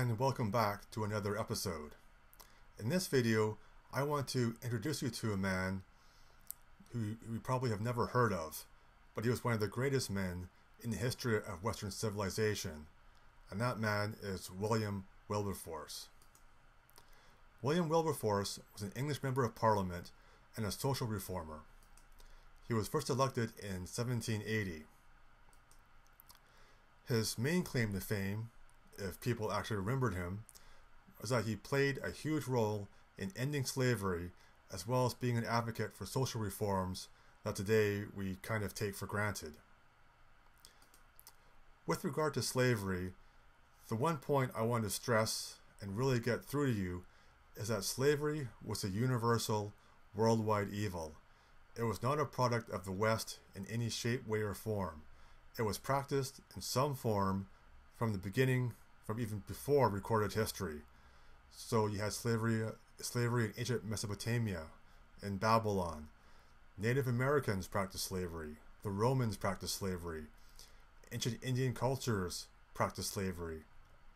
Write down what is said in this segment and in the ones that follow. and welcome back to another episode. In this video, I want to introduce you to a man who you probably have never heard of, but he was one of the greatest men in the history of Western civilization, and that man is William Wilberforce. William Wilberforce was an English Member of Parliament and a social reformer. He was first elected in 1780. His main claim to fame, if people actually remembered him, was that he played a huge role in ending slavery as well as being an advocate for social reforms that today we kind of take for granted. With regard to slavery, the one point I want to stress and really get through to you is that slavery was a universal, worldwide evil. It was not a product of the West in any shape, way, or form. It was practiced in some form from the beginning, from even before recorded history. So you had slavery in ancient Mesopotamia, in Babylon. Native Americans practiced slavery. The Romans practiced slavery. Ancient Indian cultures practiced slavery.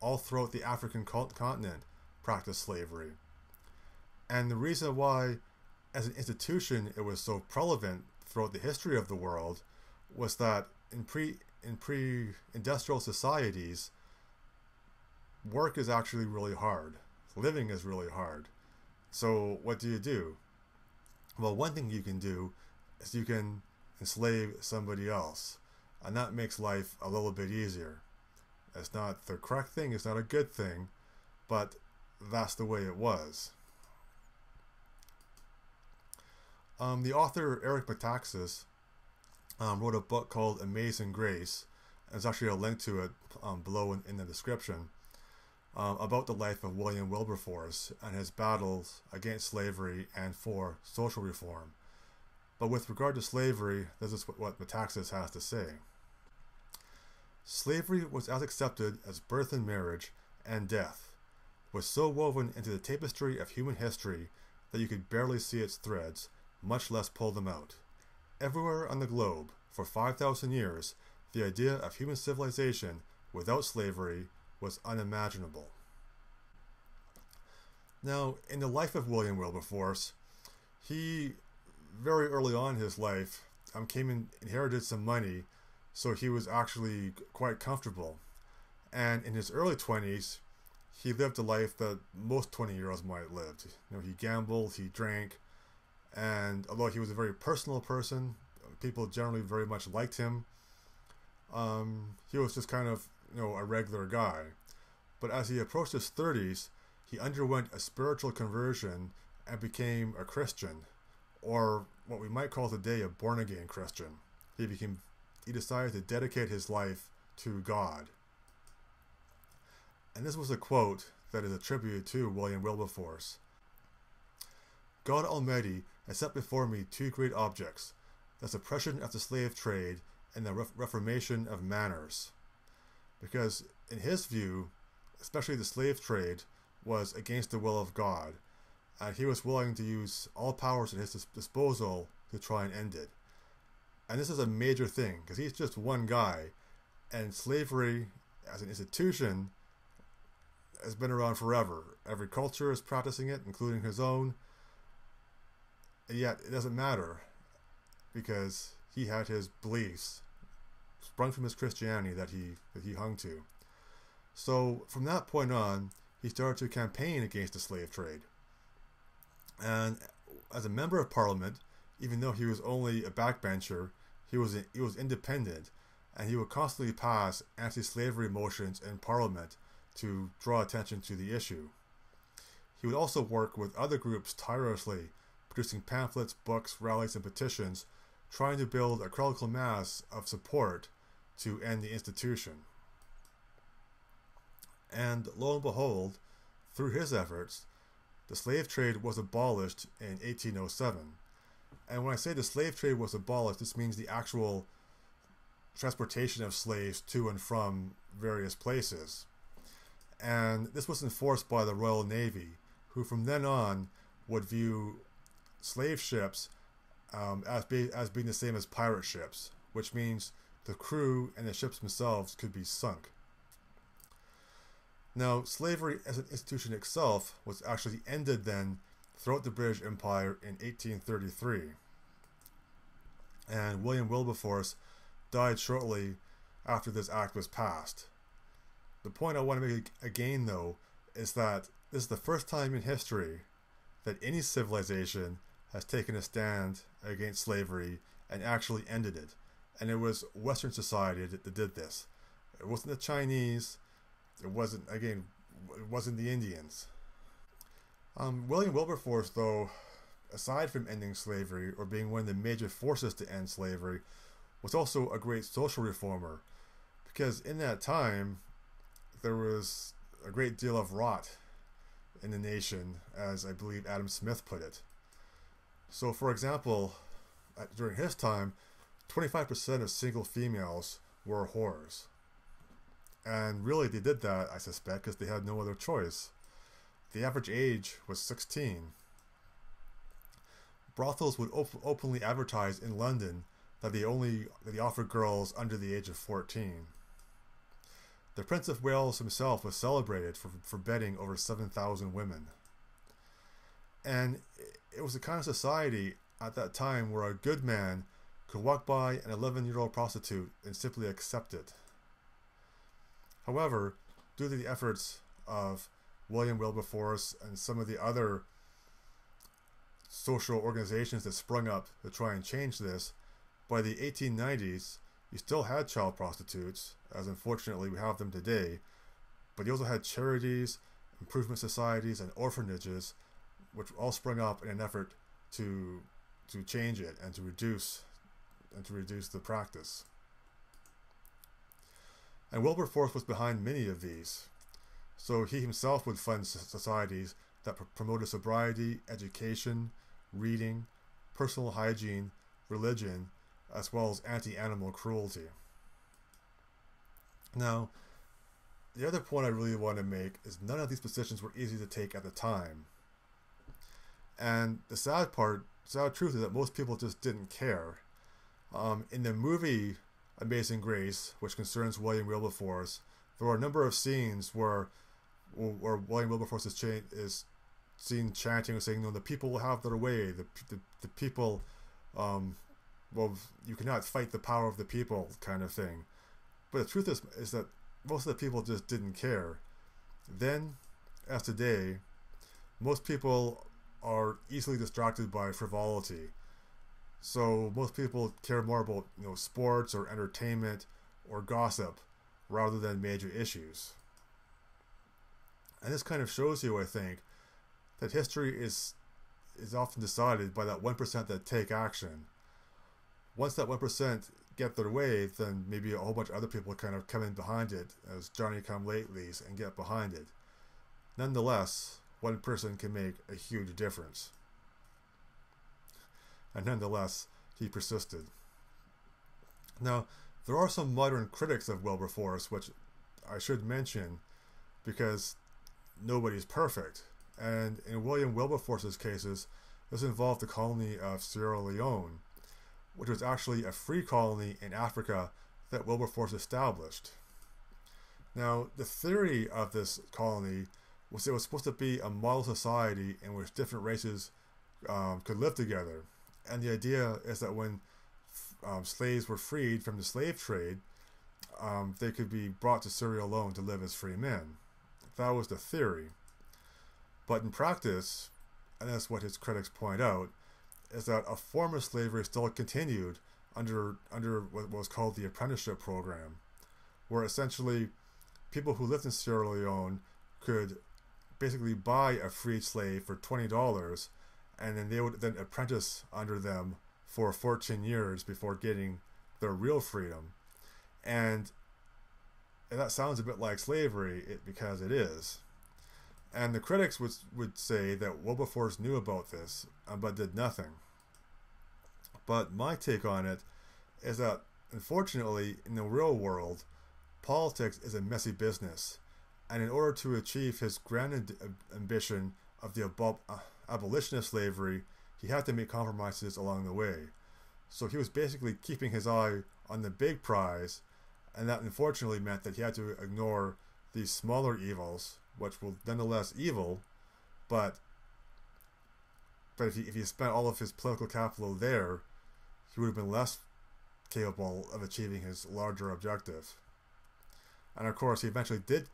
All throughout the African continent practiced slavery. And the reason why, as an institution, it was so prevalent throughout the history of the world was that in pre-industrial societies, work is actually really hard. Living is really hard. So what do you do? Well, one thing you can do is you can enslave somebody else, and that makes life a little bit easier. It's not the correct thing, it's not a good thing, but that's the way it was. The author Eric Metaxas wrote a book called Amazing Grace, and there's actually a link to it below in the description, about the life of William Wilberforce and his battles against slavery and for social reform. But with regard to slavery, this is what Metaxas has to say. Slavery was as accepted as birth and marriage and death, was so woven into the tapestry of human history that you could barely see its threads, much less pull them out. Everywhere on the globe, for 5,000 years, the idea of human civilization without slavery was unimaginable. Now, in the life of William Wilberforce, he, very early on in his life, came and inherited some money, so he was actually quite comfortable. And in his early 20s, he lived a life that most 20-year-olds might have lived. You know, he gambled, he drank, and although he was a very personal person, people generally very much liked him. He was just kind of, you know, a regular guy. But as he approached his 30s, he underwent a spiritual conversion and became a Christian, or what we might call today a born-again Christian. He decided to dedicate his life to God. And this was a quote that is attributed to William Wilberforce. God Almighty has set before me two great objects, the suppression of the slave trade and the reformation of manners. Because in his view, especially the slave trade was against the will of God, and he was willing to use all powers at his disposal to try and end it. And this is a major thing, because he's just one guy, and slavery as an institution has been around forever. Every culture is practicing it, including his own. And yet it doesn't matter, because he had his beliefs sprung from his Christianity that he hung to. So from that point on, he started to campaign against the slave trade. And as a member of Parliament, even though he was only a backbencher, he was independent, and he would constantly pass anti-slavery motions in Parliament to draw attention to the issue. He would also work with other groups tirelessly, producing pamphlets, books, rallies, and petitions, trying to build a critical mass of support to end the institution. And lo and behold, through his efforts, the slave trade was abolished in 1807. And when I say the slave trade was abolished, this means the actual transportation of slaves to and from various places. And this was enforced by the Royal Navy, who from then on would view slave ships as being the same as pirate ships, which means the crew and the ships themselves could be sunk. Now, slavery as an institution itself was actually ended then throughout the British Empire in 1833. And William Wilberforce died shortly after this act was passed. The point I want to make again, though, is that this is the first time in history that any civilization has taken a stand against slavery and actually ended it. And it was Western society that did this. It wasn't the Chinese. It wasn't the Indians. William Wilberforce, though, aside from ending slavery or being one of the major forces to end slavery, was also a great social reformer, because in that time there was a great deal of rot in the nation, as I believe Adam Smith put it. So, for example, during his time, 25% of single females were whores. And really, they did that, I suspect, because they had no other choice. The average age was 16. Brothels would openly advertise in London that they offered girls under the age of 14. The Prince of Wales himself was celebrated for bedding over 7,000 women. And it was a kind of society at that time where a good man could walk by an 11-year-old prostitute and simply accept it. However, due to the efforts of William Wilberforce and some of the other social organizations that sprung up to try and change this, by the 1890s, you still had child prostitutes, as unfortunately we have them today, but you also had charities, improvement societies, and orphanages, which all sprung up in an effort to change it and to reduce the practice. And Wilberforce was behind many of these, so he himself would fund societies that promoted sobriety, education, reading, personal hygiene, religion, as well as anti-animal cruelty. Now, the other point I really want to make is none of these positions were easy to take at the time. And the sad truth is that most people just didn't care. In the movie Amazing Grace, which concerns William Wilberforce, there are a number of scenes where William Wilberforce is seen chanting and saying, "No, the people will have their way. The people, well, you cannot fight the power of the people," kind of thing. But the truth is that most of the people just didn't care. Then, as today, most people are easily distracted by frivolity. So most people care more about, you know, sports or entertainment or gossip rather than major issues. And this kind of shows you, I think, that history is often decided by that 1% that take action. Once that 1% get their way, then maybe a whole bunch of other people kind of come in behind it as Johnny-come-latelys and get behind it. Nonetheless, one person can make a huge difference. And nonetheless, he persisted. Now, there are some modern critics of Wilberforce, which I should mention, because nobody's perfect. And in William Wilberforce's cases, this involved the colony of Sierra Leone, which was actually a free colony in Africa that Wilberforce established. Now, the theory of this colony was it was supposed to be a model society in which different races could live together. And the idea is that when slaves were freed from the slave trade, they could be brought to Sierra Leone to live as free men. That was the theory. But in practice, and that's what his critics point out, is that a form of slavery still continued under what was called the apprenticeship program, where essentially people who lived in Sierra Leone could basically buy a freed slave for $20, and then they would then apprentice under them for 14 years before getting their real freedom. And that sounds a bit like slavery, because it is. And the critics would say that Wilberforce knew about this, but did nothing. But my take on it is that, unfortunately, in the real world, politics is a messy business. And in order to achieve his grand ambition of the abolition of slavery, he had to make compromises along the way. So he was basically keeping his eye on the big prize, and that unfortunately meant that he had to ignore these smaller evils, which will nonetheless evil, but if he spent all of his political capital there, he would have been less capable of achieving his larger objective. And of course, he eventually did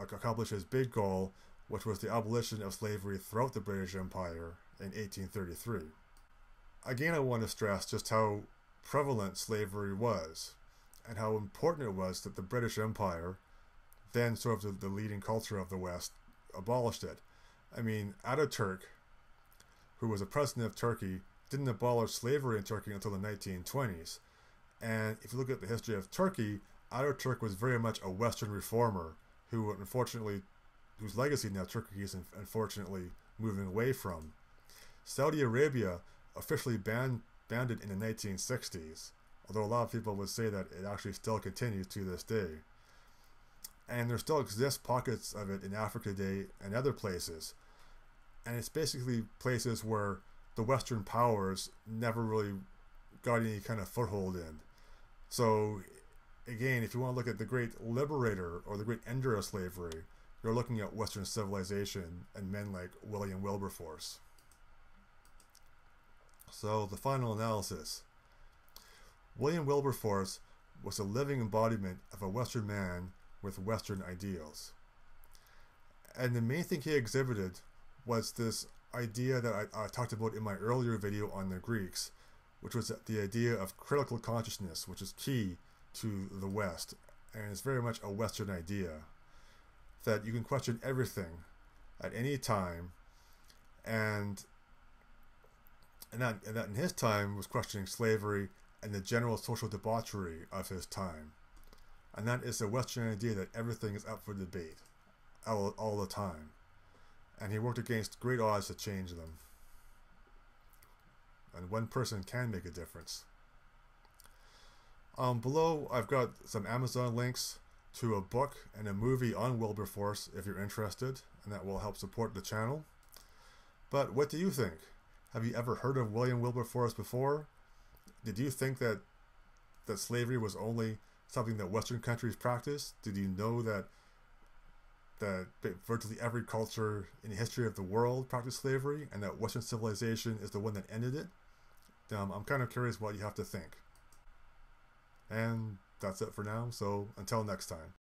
accomplish his big goal, which was the abolition of slavery throughout the British Empire in 1833. Again, I want to stress just how prevalent slavery was, and how important it was that the British Empire, then sort of the leading culture of the West, abolished it. I mean, Ataturk, who was a president of Turkey, didn't abolish slavery in Turkey until the 1920s. And if you look at the history of Turkey, Ataturk was very much a Western reformer who, unfortunately, whose legacy now Turkey is unfortunately moving away from. Saudi Arabia officially banned it in the 1960s, although a lot of people would say that it actually still continues to this day. And there still exist pockets of it in Africa today and other places. And it's basically places where the Western powers never really got any kind of foothold in. So again, if you want to look at the great liberator or the great ender of slavery, you're looking at Western civilization and men like William Wilberforce. So the final analysis. William Wilberforce was a living embodiment of a Western man with Western ideals. And the main thing he exhibited was this idea that I talked about in my earlier video on the Greeks, which was the idea of critical consciousness, which is key to the West, and it's very much a Western idea that you can question everything at any time, and that in his time was questioning slavery and the general social debauchery of his time. And that is a Western idea that everything is up for debate all the time. And he worked against great odds to change them. And one person can make a difference. Below, I've got some Amazon links to a book and a movie on Wilberforce if you're interested, and that will help support the channel. But what do you think? Have you ever heard of William Wilberforce before? Did you think that slavery was only something that Western countries practiced? Did you know that virtually every culture in the history of the world practiced slavery, and that Western civilization is the one that ended it? I'm kind of curious what you have to think. And that's it for now, so until next time.